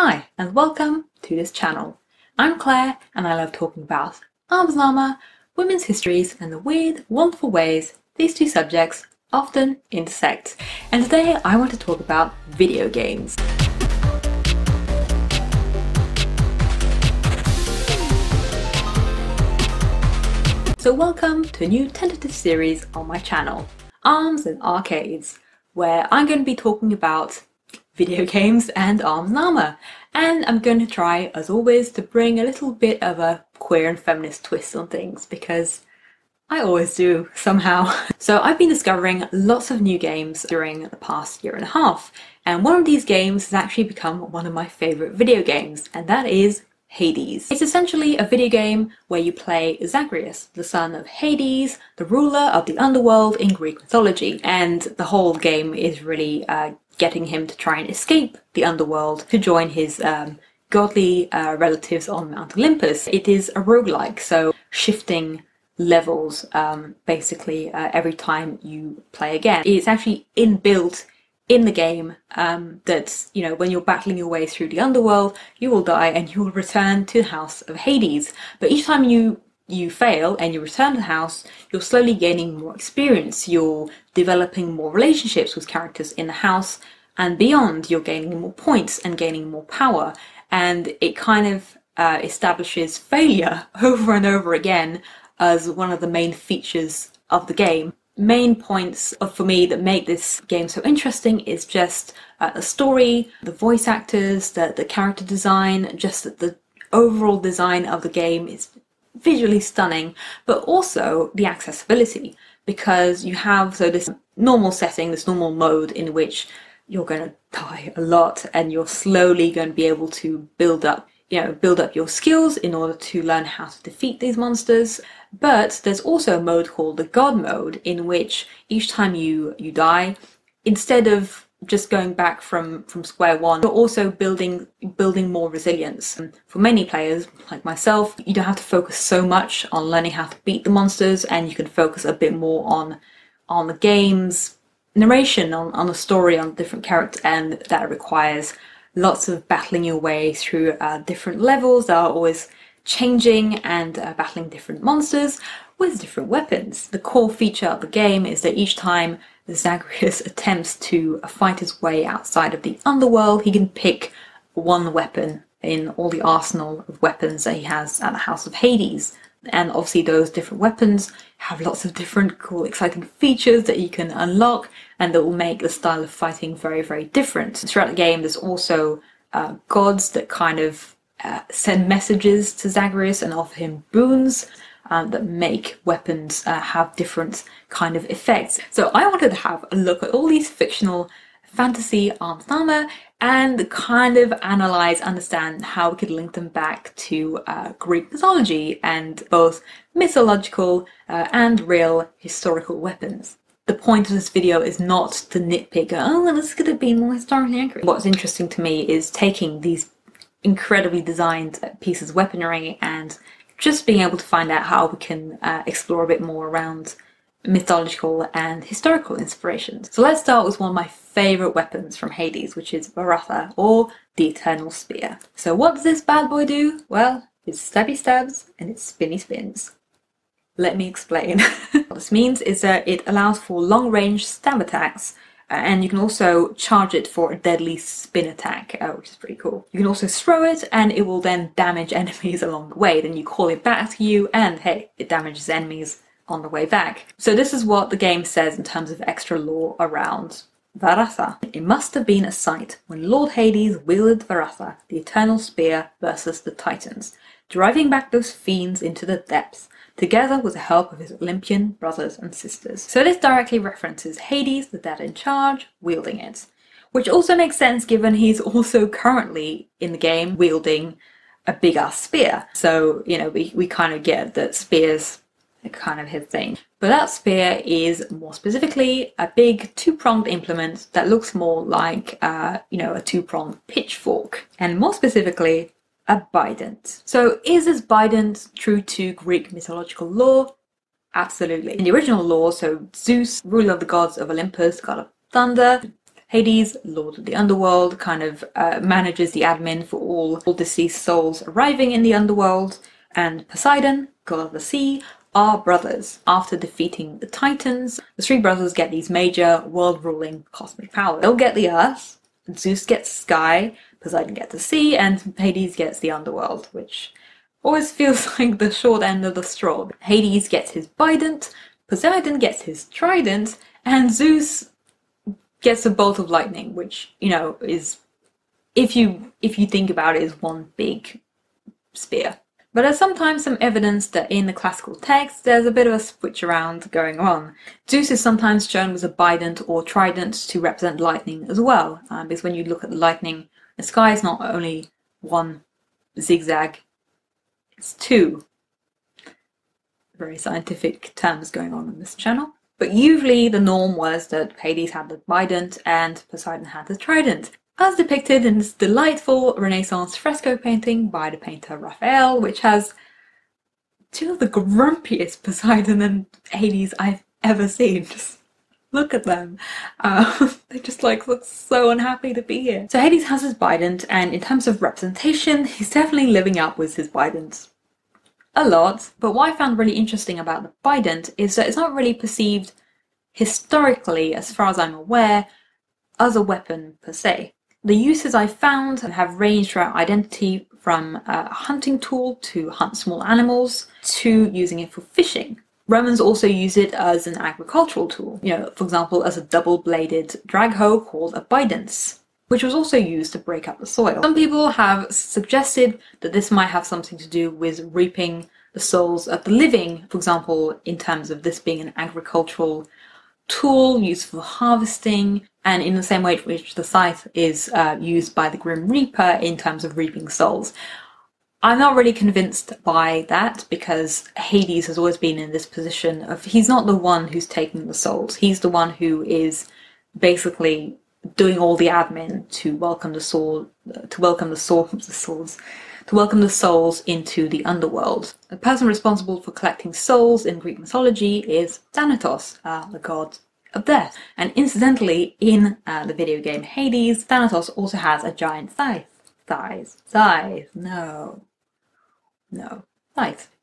Hi and welcome to this channel. I'm Claire and I love talking about arms and armour, women's histories and the weird, wonderful ways these two subjects often intersect. And today I want to talk about video games. So welcome to a new tentative series on my channel, Arms and Arcades, where I'm going to be talking about video games and arms and armour, and I'm going to try, as always, to bring a little bit of a queer and feminist twist on things, because I always do, somehow. So I've been discovering lots of new games during the past year and a half, and one of these games has actually become one of my favourite video games, and that is Hades. It's essentially a video game where you play Zagreus, the son of Hades, the ruler of the underworld in Greek mythology, and the whole game is really getting him to try and escape the underworld to join his godly relatives on Mount Olympus. It is a roguelike, so shifting levels basically every time you play again. It's actually inbuilt in the game that's, you know, when you're battling your way through the underworld, you will die and you will return to the House of Hades. But each time you fail and you return to the house, you're slowly gaining more experience, you're developing more relationships with characters in the house and beyond, you're gaining more points and gaining more power, and it kind of establishes failure over and over again as one of the main features of the game. Main points for me that make this game so interesting is just the story, the voice actors, the character design, just the overall design of the game is visually stunning, but also the accessibility, because you have this normal setting, this normal mode in which you're going to die a lot and you're slowly going to be able to build up your skills in order to learn how to defeat these monsters. But there's also a mode called the God mode, in which each time you die, instead of just going back from square one, you're also building more resilience. For many players, like myself, you don't have to focus so much on learning how to beat the monsters, and you can focus a bit more on the game's narration, on the story, on different characters, and that requires lots of battling your way through different levels that are always changing, and battling different monsters with different weapons. The core feature of the game is that each time Zagreus attempts to fight his way outside of the underworld, he can pick one weapon in all the arsenal of weapons that he has at the House of Hades. And obviously those different weapons have lots of different cool, exciting features that you can unlock, and that will make the style of fighting very, very different. Throughout the game there's also gods that kind of send messages to Zagreus and offer him boons that make weapons have different kind of effects. So I wanted to have a look at all these fictional fantasy arms and armor and kind of analyse, understand how we could link them back to Greek mythology and both mythological and real historical weapons. The point of this video is not to nitpick, oh, this could have been more historically accurate. What's interesting to me is taking these incredibly designed pieces of weaponry and just being able to find out how we can explore a bit more around mythological and historical inspirations. So let's start with one of my favourite weapons from Hades, which is Varatha, or the Eternal Spear. So what does this bad boy do? Well, it's stabby stabs and it's spinny spins. Let me explain. What this means is that it allows for long-range stab attacks, and you can also charge it for a deadly spin attack, which is pretty cool. You can also throw it and it will then damage enemies along the way, then you call it back to you and hey, it damages enemies on the way back. So this is what the game says in terms of extra lore around Varatha. It must have been a sight when Lord Hades wielded Varatha, the Eternal Spear, versus the Titans, driving back those fiends into the depths, together with the help of his Olympian brothers and sisters. So this directly references Hades, the dad in charge, wielding it, which also makes sense given he's also currently in the game wielding a big ass spear. So, you know, we kind of get that spears are kind of his thing. But that spear is more specifically a big two-pronged implement that looks more like, you know, a two-pronged pitchfork, and more specifically, a bident. So is this bident true to Greek mythological lore? Absolutely. In the original lore, so Zeus, ruler of the gods of Olympus, god of thunder, Hades, lord of the underworld, kind of manages the admin for all deceased souls arriving in the underworld, and Poseidon, god of the sea, are brothers. After defeating the Titans, the three brothers get these major world-ruling cosmic powers. They'll get the Earth, Zeus gets sky, Poseidon gets the sea, and Hades gets the underworld, which always feels like the short end of the straw. Hades gets his Bident, Poseidon gets his trident, and Zeus gets a bolt of lightning, which, you know, is, if you think about it, is one big spear. But there's sometimes some evidence that in the classical text there's a bit of a switch around going on. Zeus is sometimes shown with a Bident or trident to represent lightning as well, because when you look at the lightning, the sky is not only one zigzag, it's two. Very scientific terms going on this channel. But usually the norm was that Hades had the Bident and Poseidon had the trident, as depicted in this delightful Renaissance fresco painting by the painter Raphael, which has two of the grumpiest Poseidon and Hades I've ever seen. Just look at them. They just like look so unhappy to be here. So Hades has his Bident, and in terms of representation, he's definitely living up with his Bident a lot. But what I found really interesting about the Bident is that it's not really perceived historically, as far as I'm aware, as a weapon per se. The uses I found have ranged throughout identity from a hunting tool to hunt small animals to using it for fishing. Romans also use it as an agricultural tool, you know, for example, as a double-bladed drag hoe called a bidens, which was also used to break up the soil. Some people have suggested that this might have something to do with reaping the souls of the living, for example, in terms of this being an agricultural tool used for harvesting, and in the same way in which the scythe is used by the Grim Reaper in terms of reaping souls. I'm not really convinced by that, because Hades has always been in this position of he's not the one who's taking the souls, he's the one who is basically doing all the admin to welcome the soul, to welcome the souls into the underworld. The person responsible for collecting souls in Greek mythology is Thanatos, the god of death. And incidentally, in the video game Hades, Thanatos also has a giant scythe. Scythe.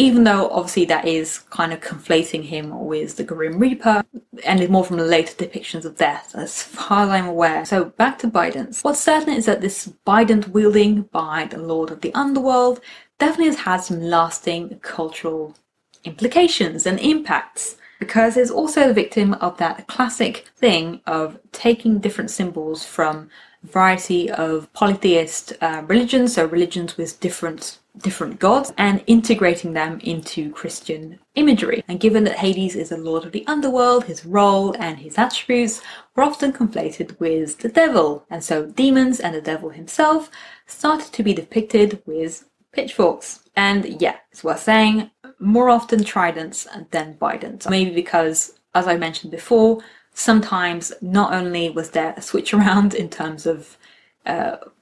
Even though obviously that is kind of conflating him with the Grim Reaper, and is more from the later depictions of death, as far as I'm aware. So back to Bidents. What's certain is that this Bident wielding by the Lord of the Underworld definitely has had some lasting cultural implications and impacts, because it's also the victim of that classic thing of taking different symbols from a variety of polytheist religions, so religions with different gods, and integrating them into Christian imagery. And given that Hades is a lord of the underworld, his role and his attributes were often conflated with the devil, and so demons and the devil himself started to be depicted with pitchforks. And yeah, it's worth saying, more often tridents than bidents, maybe because, as I mentioned before, sometimes not only was there a switch around in terms of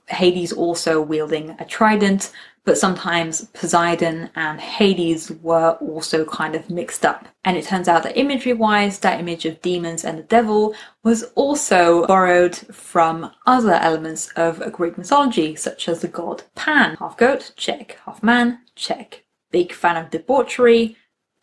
Hades also wielding a trident, but sometimes Poseidon and Hades were also kind of mixed up. And it turns out that imagery-wise, that image of demons and the devil was also borrowed from other elements of Greek mythology, such as the god Pan. Half goat, check. Half man, check. Big fan of debauchery,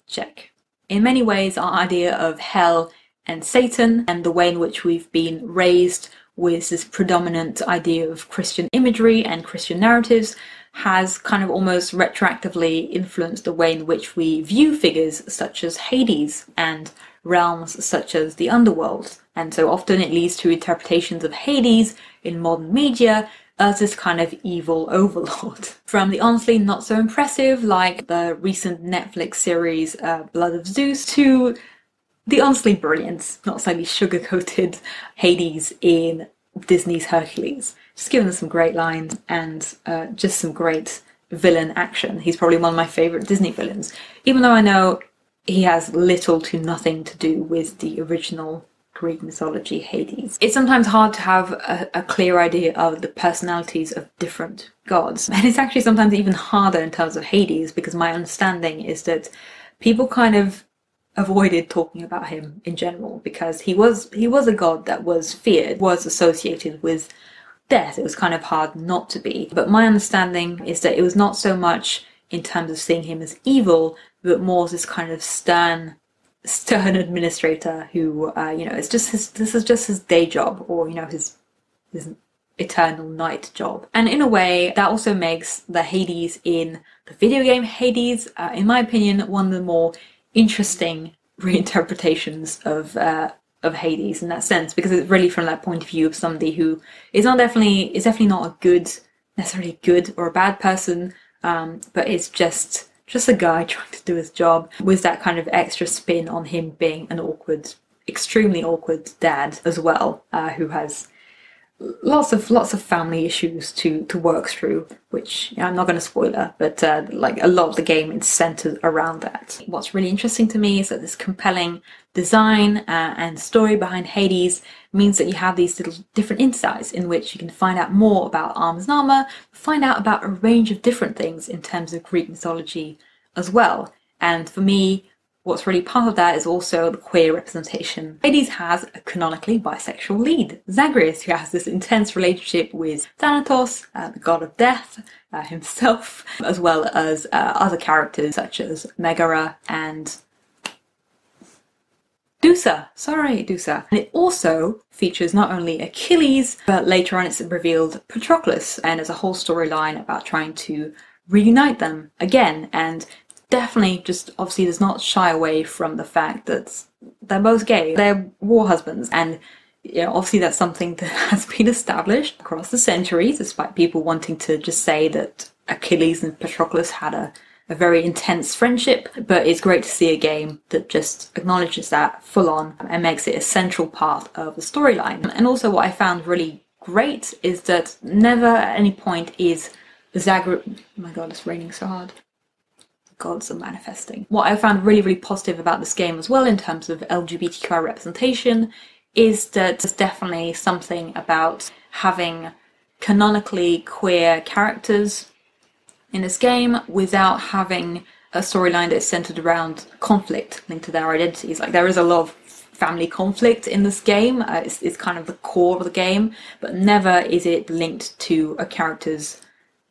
check. In many ways, our idea of hell and Satan and the way in which we've been raised with this predominant idea of Christian imagery and Christian narratives has kind of almost retroactively influenced the way in which we view figures such as Hades and realms such as the underworld. And so often it leads to interpretations of Hades in modern media as this kind of evil overlord. From the honestly not so impressive, like the recent Netflix series Blood of Zeus, to the honestly brilliant, not slightly sugar-coated Hades in Disney's Hercules. Just giving them some great lines and just some great villain action. He's probably one of my favourite Disney villains, even though I know he has little to nothing to do with the original Greek mythology Hades. It's sometimes hard to have a clear idea of the personalities of different gods, and it's actually sometimes even harder in terms of Hades, because my understanding is that people kind of avoided talking about him in general, because he was a god that was feared, was associated with death. It was kind of hard not to be. But my understanding is that it was not so much in terms of seeing him as evil, but more as this kind of stern administrator who, you know, it's just this is just his day job, or, you know, his eternal night job. And in a way, that also makes the Hades in the video game Hades, in my opinion, one of the more interesting reinterpretations of Hades in that sense, because it's really from that point of view of somebody who is definitely not a necessarily good or a bad person, but is just a guy trying to do his job, with that kind of extra spin on him being an extremely awkward dad as well, who has lots of family issues to work through, which, you know, I'm not going to spoiler, but like a lot of the game is centered around that. What's really interesting to me is that this compelling design and story behind Hades means that you have these little different insights in which you can find out more about arms and armor, find out about a range of different things in terms of Greek mythology as well. And for me, what's really part of that is also the queer representation. Hades has a canonically bisexual lead, Zagreus, who has this intense relationship with Thanatos, the god of death, himself, as well as other characters such as Megara and Dusa. Sorry, Dusa. And it also features not only Achilles, but later on it's revealed Patroclus, and there's a whole storyline about trying to reunite them again. And definitely just obviously does not shy away from the fact that they're both gay, they're war husbands, and, you know, obviously that's something that has been established across the centuries, despite people wanting to just say that Achilles and Patroclus had a very intense friendship. But it's great to see a game that just acknowledges that full on and makes it a central part of the storyline. And also what I found really great is that never at any point is Zagreus... Oh my god, it's raining so hard. Gods are manifesting. What I found really, really positive about this game as well in terms of LGBTQI representation is that there's definitely something about having canonically queer characters in this game without having a storyline that's centered around conflict linked to their identities. Like, there is a lot of family conflict in this game, it's kind of the core of the game, but never is it linked to a character's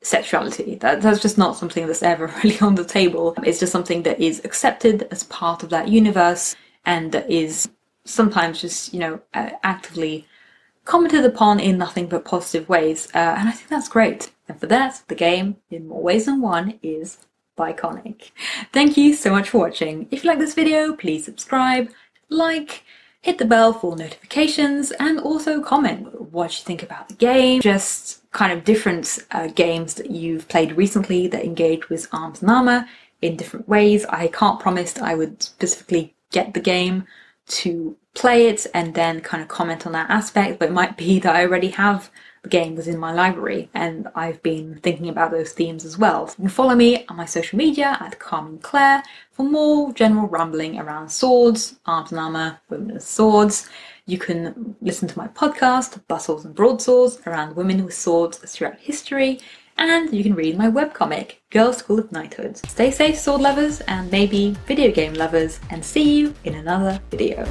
sexuality. That's just not something that's ever really on the table. It's just something that is accepted as part of that universe, and that is sometimes just, you know, actively commented upon in nothing but positive ways, and I think that's great. And for that, the game, in more ways than one, is iconic. Thank you so much for watching. If you like this video, please subscribe, like, hit the bell for notifications, and also comment what you think about the game, just kind of different games that you've played recently that engage with arms and armor in different ways. I can't promise that I would specifically get the game to play it and then kind of comment on that aspect, but it might be that I already have the game within my library and I've been thinking about those themes as well. So you can follow me on my social media at CarmineClaire for more general rambling around swords, arms and armor, women with swords. You can listen to my podcast, Bustles and Broadswords, around women with swords throughout history, and you can read my webcomic, Girl's School of Knighthood. Stay safe, sword lovers, and maybe video game lovers, and see you in another video.